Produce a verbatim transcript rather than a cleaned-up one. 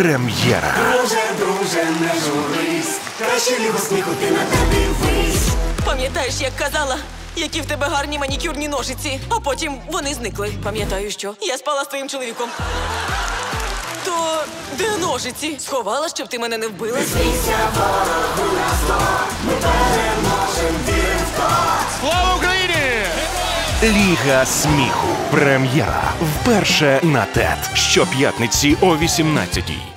Прем'єра. Друже, друже, не журись. Краще Лігу сміху ти на те дивись. Пам'ятаєш, як казала, які в тебе гарні манікюрні ножиці, а потім вони зникли. Пам'ятаю, що я спала з твоїм чоловіком. То де ножиці? Сховала, щоб ти мене не вбила? Не смійся ворогу на зло, ми переможем, вір в то. Слава Україні! Ліга сміху. Прем'єра. Вперше на ТЕТ. Щоп'ятниці о вісімнадцятій.